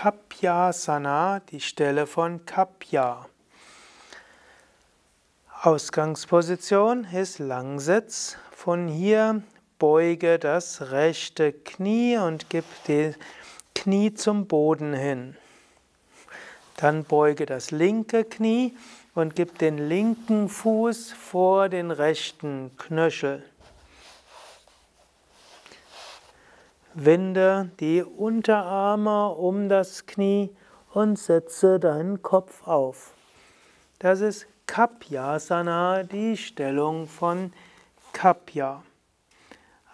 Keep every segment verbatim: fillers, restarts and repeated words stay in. Kapyasana, die Stelle von Kapya. Ausgangsposition ist Langsitz. Von hier beuge das rechte Knie und gib die Knie zum Boden hin. Dann beuge das linke Knie und gib den linken Fuß vor den rechten Knöchel. Winde die Unterarme um das Knie und setze deinen Kopf auf. Das ist Kapyasana, die Stellung von Kapya.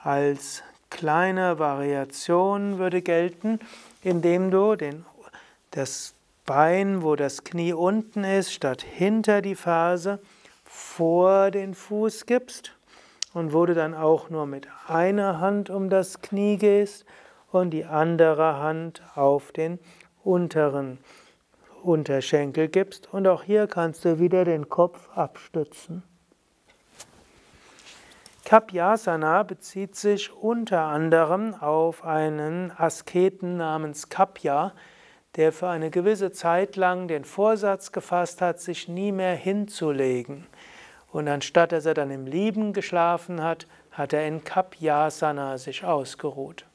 Als kleine Variation würde gelten, indem du den, das Bein, wo das Knie unten ist, statt hinter die Ferse vor den Fuß gibst und wo du dann auch nur mit einer Hand um das Knie gehst und die andere Hand auf den unteren Unterschenkel gibst. Und auch hier kannst du wieder den Kopf abstützen. Kapyasana bezieht sich unter anderem auf einen Asketen namens Kapya, der für eine gewisse Zeit lang den Vorsatz gefasst hat, sich nie mehr hinzulegen. Und anstatt dass er dann im Liegen geschlafen hat, hat er in Kapyasana sich ausgeruht.